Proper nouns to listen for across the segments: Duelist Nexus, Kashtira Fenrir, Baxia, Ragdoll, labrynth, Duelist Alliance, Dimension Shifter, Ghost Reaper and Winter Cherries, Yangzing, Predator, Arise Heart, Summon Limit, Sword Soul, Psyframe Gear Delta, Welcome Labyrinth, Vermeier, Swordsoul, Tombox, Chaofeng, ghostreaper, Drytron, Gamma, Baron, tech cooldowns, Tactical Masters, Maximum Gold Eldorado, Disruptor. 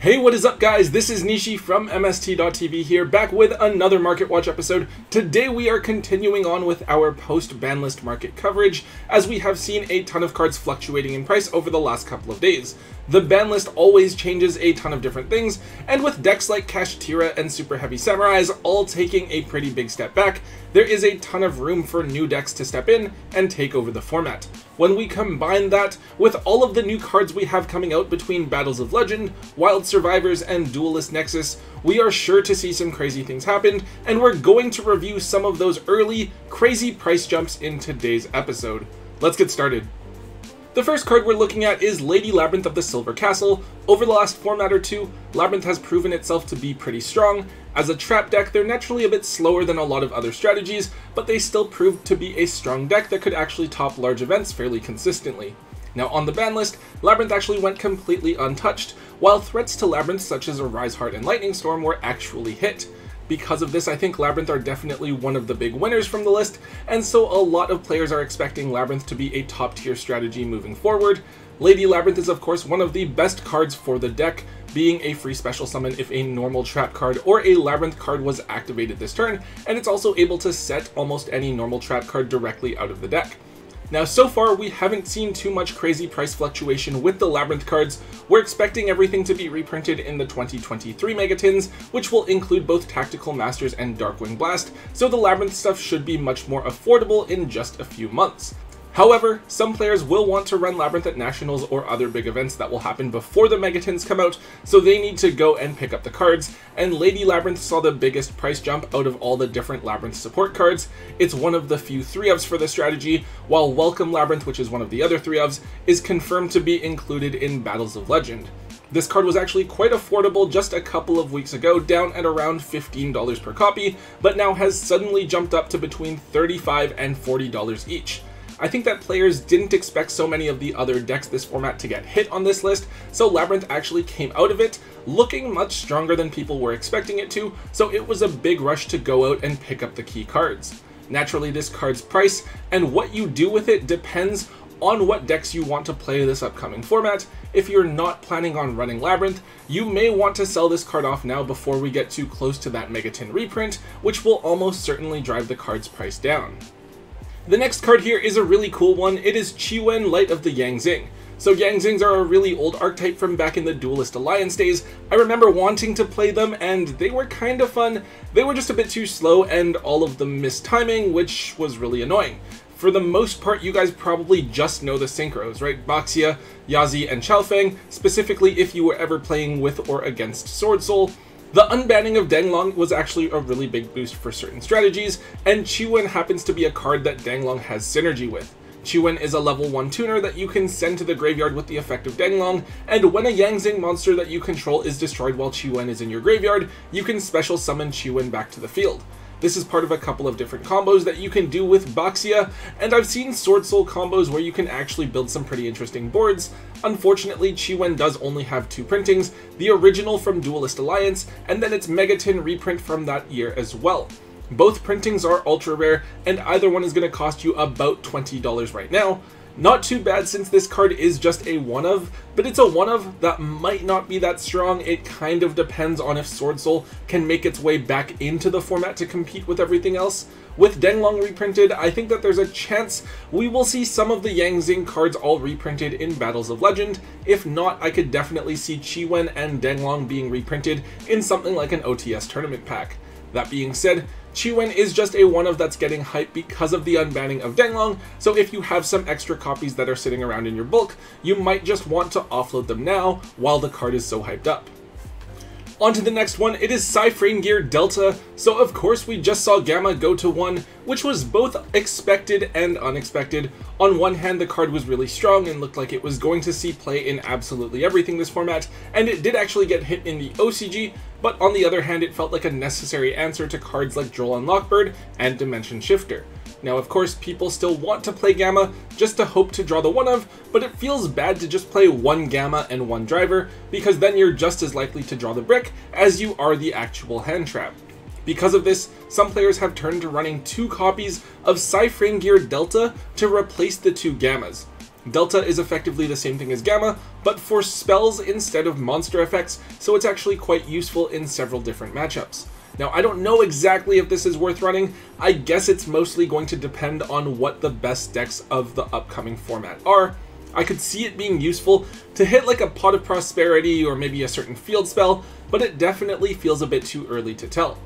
Hey, what is up guys? This is Nishi from MST.TV here, back with another Market Watch episode. Today we are continuing on with our post-ban list market coverage, as we have seen a ton of cards fluctuating in price over the last couple of days. The ban list always changes a ton of different things, and with decks like Kashtira and Super Heavy Samurais all taking a pretty big step back, there is a ton of room for new decks to step in and take over the format. When we combine that with all of the new cards we have coming out between Battles of Legend, Wild Survivors, and Duelist Nexus, we are sure to see some crazy things happen, and we're going to review some of those early, crazy price jumps in today's episode. Let's get started. The first card we're looking at is Lady Labyrinth of the Silver Castle. Over the last format or two, Labyrinth has proven itself to be pretty strong. As a trap deck, they're naturally a bit slower than a lot of other strategies, but they still proved to be a strong deck that could actually top large events fairly consistently. Now on the ban list, Labyrinth actually went completely untouched, while threats to Labyrinth such as Arise Heart and Lightning Storm were actually hit. Because of this, I think Labyrinth are definitely one of the big winners from the list, and so a lot of players are expecting Labyrinth to be a top tier strategy moving forward. Lady Labyrinth is of course one of the best cards for the deck, being a free special summon if a normal trap card or a Labyrinth card was activated this turn, and it's also able to set almost any normal trap card directly out of the deck. Now so far we haven't seen too much crazy price fluctuation with the Labyrinth cards. We're expecting everything to be reprinted in the 2023 megatins, which will include both Tactical Masters and Darkwing Blast, so the Labyrinth stuff should be much more affordable in just a few months. However, some players will want to run Labyrinth at Nationals or other big events that will happen before the megatins come out, so they need to go and pick up the cards, and Lady Labyrinth saw the biggest price jump out of all the different Labyrinth support cards. It's one of the few 3-ofs for the strategy, while Welcome Labyrinth, which is one of the other 3-ofs, is confirmed to be included in Battles of Legend. This card was actually quite affordable just a couple of weeks ago, down at around $15 per copy, but now has suddenly jumped up to between $35 and $40 each. I think that players didn't expect so many of the other decks this format to get hit on this list, so Labyrinth actually came out of it looking much stronger than people were expecting it to, so it was a big rush to go out and pick up the key cards. Naturally, this card's price and what you do with it depends on what decks you want to play this upcoming format. If you're not planning on running Labyrinth, you may want to sell this card off now before we get too close to that Megatin reprint, which will almost certainly drive the card's price down. The next card here is a really cool one. It is Chiwen, Light of the Yangzings. So Yangzings are a really old archetype from back in the Duelist Alliance days. I remember wanting to play them and they were kind of fun. They were just a bit too slow and all of them missed timing, which was really annoying. For the most part, you guys probably just know the synchros, right? Baxia, Yazi, and Chaofeng, specifically if you were ever playing with or against Sword Soul. The unbanning of Denglong was actually a really big boost for certain strategies, and Chiwen happens to be a card that Denglong has synergy with. Chiwen is a level 1 tuner that you can send to the graveyard with the effect of Denglong, and when a Yangzing monster that you control is destroyed while Chiwen is in your graveyard, you can special summon Chiwen back to the field. This is part of a couple of different combos that you can do with Baxia, and I've seen Swordsoul combos where you can actually build some pretty interesting boards. Unfortunately, Chiwen does only have 2 printings, the original from Duelist Alliance, and then its Megatin reprint from that year as well. Both printings are ultra rare, and either one is going to cost you about $20 right now. Not too bad since this card is just a 1-of, but it's a 1-of that might not be that strong. It kind of depends on if Swordsoul can make its way back into the format to compete with everything else. With Denglong reprinted, I think that there's a chance we will see some of the Yangzing cards all reprinted in Battles of Legend. If not, I could definitely see Chiwen and Denglong being reprinted in something like an OTS tournament pack. That being said, Chiwen is just a 1-of that's getting hype because of the unbanning of Denglong, so if you have some extra copies that are sitting around in your bulk, you might just want to offload them now while the card is so hyped up. On to the next one, it is Psyframe Gear Delta. So of course we just saw Gamma go to 1, which was both expected and unexpected. On one hand, the card was really strong and looked like it was going to see play in absolutely everything this format, and it did actually get hit in the OCG, but on the other hand, it felt like a necessary answer to cards like Droll and Lockbird and Dimension Shifter. Now of course, people still want to play Gamma just to hope to draw the 1-of, but it feels bad to just play one Gamma and one Driver, because then you're just as likely to draw the brick as you are the actual hand trap. Because of this, some players have turned to running 2 copies of Psyframe Gear Delta to replace the 2 Gammas. Delta is effectively the same thing as Gamma, but for spells instead of monster effects, so it's actually quite useful in several different matchups. Now, I don't know exactly if this is worth running. I guess it's mostly going to depend on what the best decks of the upcoming format are. I could see it being useful to hit like a Pot of Prosperity or maybe a certain field spell, but it definitely feels a bit too early to tell.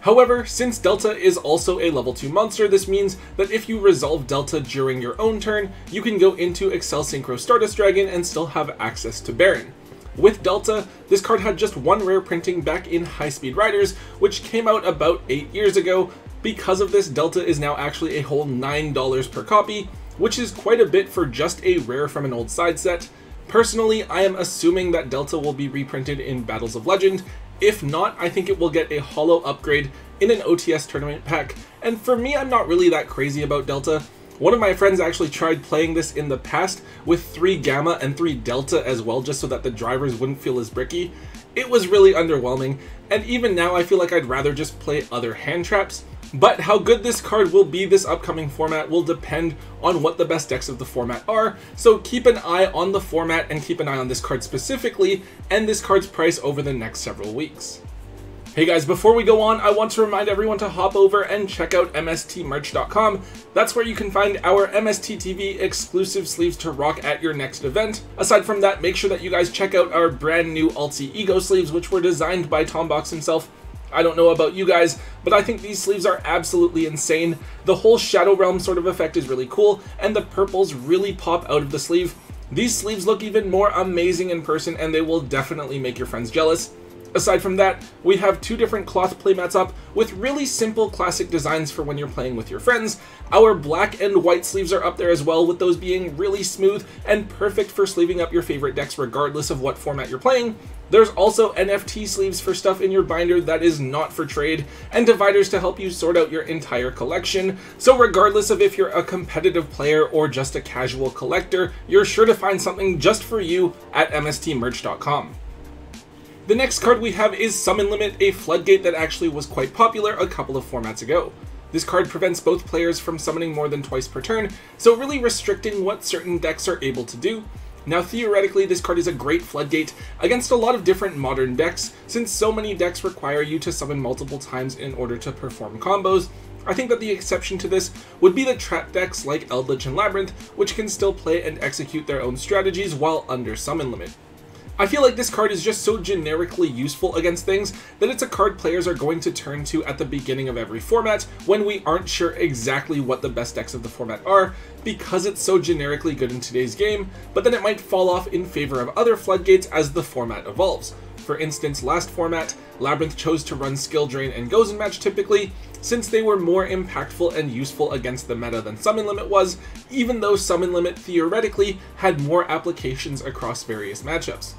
However, since Delta is also a level 2 monster, this means that if you resolve Delta during your own turn, you can go into Accel Synchro Stardust Dragon and still have access to Baron. With Delta, this card had just one rare printing back in High Speed Riders, which came out about 8 years ago. Because of this, Delta is now actually a whole $9 per copy, which is quite a bit for just a rare from an old side set. Personally, I am assuming that Delta will be reprinted in Battles of Legend. If not, I think it will get a holo upgrade in an OTS tournament pack, and for me, I'm not really that crazy about Delta. One of my friends actually tried playing this in the past with 3 Gamma and 3 Delta as well, just so that the drivers wouldn't feel as bricky. It was really underwhelming, and even now I feel like I'd rather just play other hand traps, but how good this card will be this upcoming format will depend on what the best decks of the format are, so keep an eye on the format and keep an eye on this card specifically and this card's price over the next several weeks. Hey guys, before we go on, I want to remind everyone to hop over and check out mstmerch.com. That's where you can find our MST.TV exclusive sleeves to rock at your next event. Aside from that, make sure that you guys check out our brand new Alter Ego sleeves, which were designed by Tombox himself. I don't know about you guys, but I think these sleeves are absolutely insane. The whole Shadow Realm sort of effect is really cool, and the purples really pop out of the sleeve. These sleeves look even more amazing in person, and they will definitely make your friends jealous. Aside from that, we have 2 different cloth playmats up with really simple classic designs for when you're playing with your friends. Our black and white sleeves are up there as well, with those being really smooth and perfect for sleeving up your favorite decks regardless of what format you're playing. There's also NFT sleeves for stuff in your binder that is not for trade, and dividers to help you sort out your entire collection. So regardless of if you're a competitive player or just a casual collector, you're sure to find something just for you at mstmerch.com. The next card we have is Summon Limit, a floodgate that actually was quite popular a couple of formats ago. This card prevents both players from summoning more than twice per turn, so really restricting what certain decks are able to do. Now theoretically, this card is a great floodgate against a lot of different modern decks, since so many decks require you to summon multiple times in order to perform combos. I think that the exception to this would be the trap decks like Eldritch and Labyrinth, which can still play and execute their own strategies while under Summon Limit. I feel like this card is just so generically useful against things that it's a card players are going to turn to at the beginning of every format when we aren't sure exactly what the best decks of the format are, because it's so generically good in today's game, but then it might fall off in favor of other floodgates as the format evolves. For instance, last format, Labyrinth chose to run Skill Drain and Gozen Match typically, since they were more impactful and useful against the meta than Summon Limit was, even though Summon Limit theoretically had more applications across various matchups.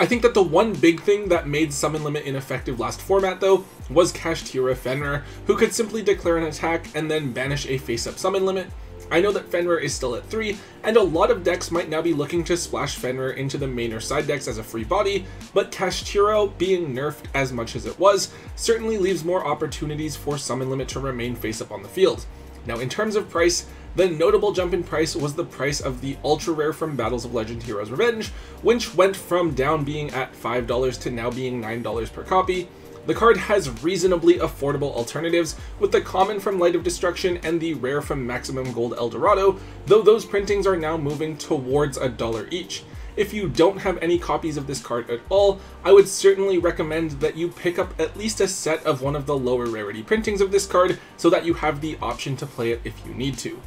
I think that the one big thing that made Summon Limit ineffective last format though was Kashtira Fenrir, who could simply declare an attack and then banish a face-up Summon Limit. I know that Fenrir is still at 3, and a lot of decks might now be looking to splash Fenrir into the main or side decks as a free body, but Kashtira being nerfed as much as it was certainly leaves more opportunities for Summon Limit to remain face-up on the field. Now in terms of price, the notable jump in price was the price of the Ultra Rare from Battles of Legend Heroes Revenge, which went from down being at $5 to now being $9 per copy. The card has reasonably affordable alternatives, with the common from Light of Destruction and the rare from Maximum Gold Eldorado, though those printings are now moving towards $1 each. If you don't have any copies of this card at all, I would certainly recommend that you pick up at least a set of one of the lower rarity printings of this card so that you have the option to play it if you need to.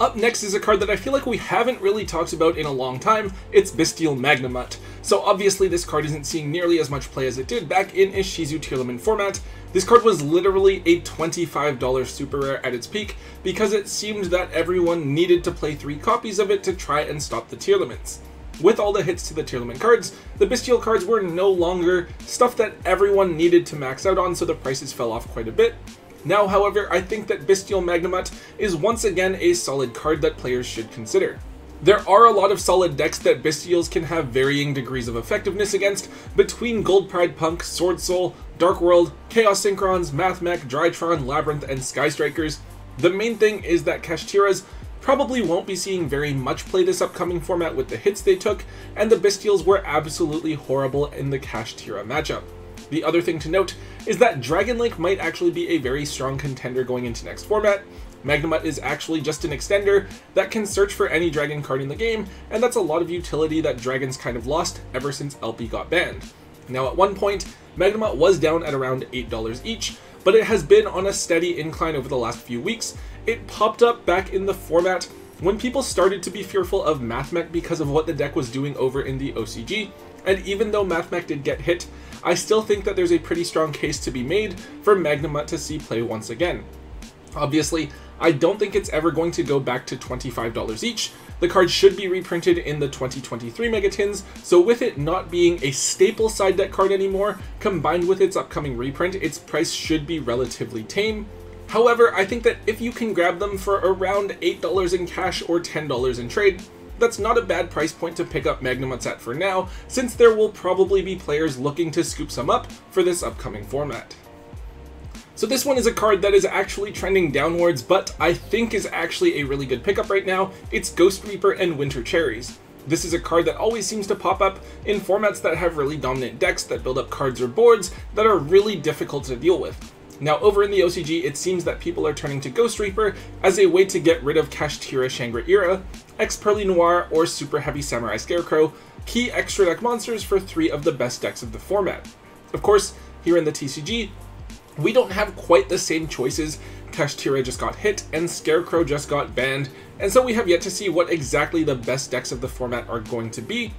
Up next is a card that I feel like we haven't really talked about in a long time. It's Bestial Magnemoth. So obviously this card isn't seeing nearly as much play as it did back in Ishizu Tier Limit format. This card was literally a $25 super rare at its peak because it seemed that everyone needed to play 3 copies of it to try and stop the tier limits. With all the hits to the tier limit cards, the Bestial cards were no longer stuff that everyone needed to max out on, so the prices fell off quite a bit. Now, however, I think that Bestial Magnemoth is once again a solid card that players should consider. There are a lot of solid decks that Bystials can have varying degrees of effectiveness against, between Gold Pride Punk, Sword Soul, Dark World, Chaos Synchrons, Mathmech, Drytron, Labyrinth, and Sky Strikers. The main thing is that Kashtira's probably won't be seeing very much play this upcoming format with the hits they took, and the Bystials were absolutely horrible in the Kashtira matchup. The other thing to note is that Dragon Link might actually be a very strong contender going into next format. Magnemoth is actually just an extender that can search for any dragon card in the game, and that's a lot of utility that dragons kind of lost ever since LP got banned. Now at one point, Magnemoth was down at around $8 each, but it has been on a steady incline over the last few weeks. It popped up back in the format when people started to be fearful of Mathmech because of what the deck was doing over in the OCG, and even though Mathmech did get hit, I still think that there's a pretty strong case to be made for Magnemoth to see play once again. Obviously, I don't think it's ever going to go back to $25 each. The card should be reprinted in the 2023 Megatins, so with it not being a staple side deck card anymore, combined with its upcoming reprint, its price should be relatively tame. However, I think that if you can grab them for around $8 in cash or $10 in trade, that's not a bad price point to pick up Magnemoths at for now, since there will probably be players looking to scoop some up for this upcoming format. So this one is a card that is actually trending downwards, but I think is actually a really good pickup right now. It's Ghost Reaper and Winter Cherries. This is a card that always seems to pop up in formats that have really dominant decks that build up cards or boards that are really difficult to deal with. Now over in the OCG, it seems that people are turning to Ghost Reaper as a way to get rid of Kashtira Shangri-Era, Ex-Pearly Noir, or Super Heavy Samurai Scarecrow, key extra deck monsters for three of the best decks of the format. Of course, here in the TCG, we don't have quite the same choices. Kashtira just got hit, and Scarecrow just got banned, and so we have yet to see what exactly the best decks of the format are going to be.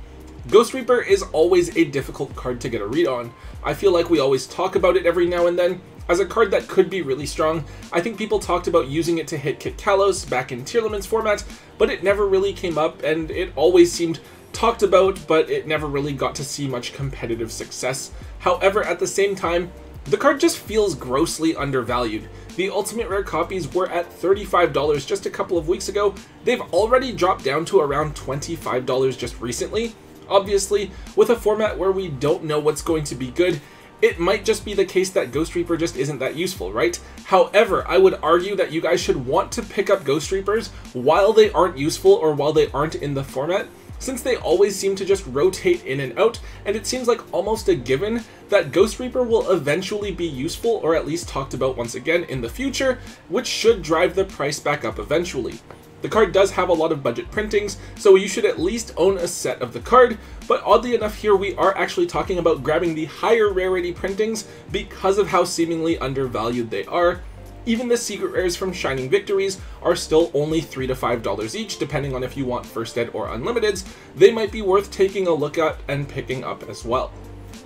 Ghost Reaper is always a difficult card to get a read on. I feel like we always talk about it every now and then as a card that could be really strong. I think people talked about using it to hit Kit Kalos back in Tier Limits format, but it never really came up, and it always seemed talked about, but it never really got to see much competitive success. However, at the same time, the card just feels grossly undervalued. The Ultimate Rare copies were at $35 just a couple of weeks ago. They've already dropped down to around $25 just recently. Obviously, with a format where we don't know what's going to be good, it might just be the case that Ghost Reaper just isn't that useful, right? However, I would argue that you guys should want to pick up Ghost Reapers while they aren't useful or while they aren't in the format, since they always seem to just rotate in and out, and it seems like almost a given that Ghost Reaper will eventually be useful or at least talked about once again in the future, which should drive the price back up eventually. The card does have a lot of budget printings, so you should at least own a set of the card, but oddly enough here we are actually talking about grabbing the higher rarity printings because of how seemingly undervalued they are. Even the secret rares from Shining Victories are still only $3 to $5 each, depending on if you want first ed or unlimiteds. They might be worth taking a look at and picking up as well.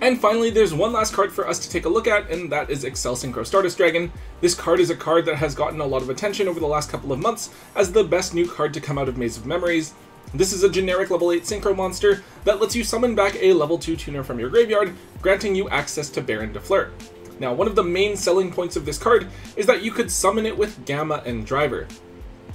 And finally, there's one last card for us to take a look at, and that is Accel Synchro Stardust Dragon. This card is a card that has gotten a lot of attention over the last couple of months as the best new card to come out of Maze of Memories. This is a generic level 8 synchro monster that lets you summon back a level 2 tuner from your graveyard, granting you access to Baron de Fleur. Now, one of the main selling points of this card is that you could summon it with Gamma and Driver.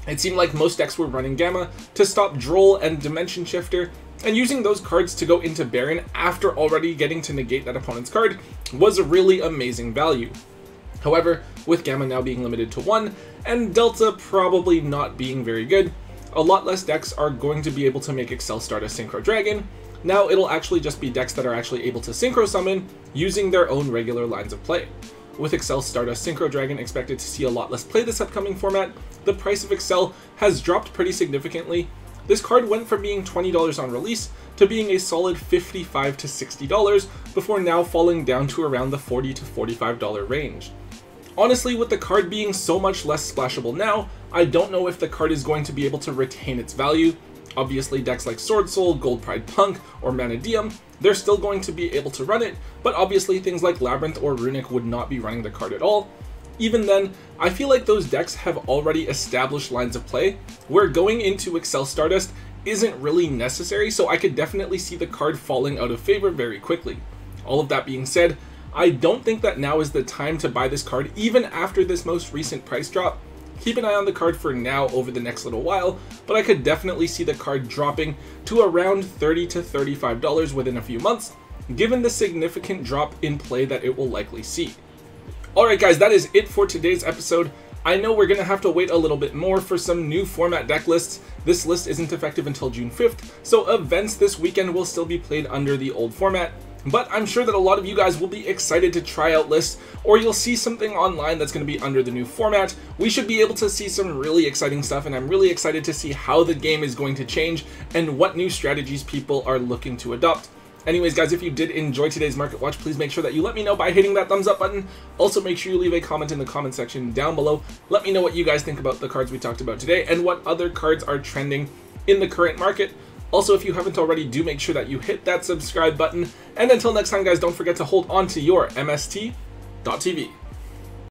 It seemed like most decks were running Gamma to stop Droll and Dimension Shifter, and using those cards to go into Baron after already getting to negate that opponent's card was a really amazing value. However, with Gamma now being limited to 1, and Delta probably not being very good, a lot less decks are going to be able to make Accel Stardust Synchro Dragon. Now it'll actually just be decks that are actually able to synchro summon using their own regular lines of play. With Accel Stardust Synchro Dragon expected to see a lot less play this upcoming format, the price of Accel has dropped pretty significantly. This card went from being $20 on release to being a solid $55 to $60 before now falling down to around the $40 to $45 range. Honestly, with the card being so much less splashable now, I don't know if the card is going to be able to retain its value. Obviously, decks like Swordsoul, Gold Pride Punk, or Manideum, they're still going to be able to run it, but obviously things like Labyrinth or Runic would not be running the card at all. Even then, I feel like those decks have already established lines of play, where going into Accel Stardust isn't really necessary, so I could definitely see the card falling out of favor very quickly. All of that being said, I don't think that now is the time to buy this card even after this most recent price drop. Keep an eye on the card for now over the next little while, but I could definitely see the card dropping to around $30 to $35 within a few months, given the significant drop in play that it will likely see. Alright guys, that is it for today's episode. I know we're going to have to wait a little bit more for some new format deck lists. This list isn't effective until June 5th, so events this weekend will still be played under the old format. But I'm sure that a lot of you guys will be excited to try out lists, or you'll see something online that's going to be under the new format. We should be able to see some really exciting stuff, and I'm really excited to see how the game is going to change and what new strategies people are looking to adopt. Anyways, guys, if you did enjoy today's Market Watch, please make sure that you let me know by hitting that thumbs up button. Also, make sure you leave a comment in the comment section down below. Let me know what you guys think about the cards we talked about today and what other cards are trending in the current market. Also, if you haven't already, do make sure that you hit that subscribe button. And until next time, guys, don't forget to hold on to your MST.TV.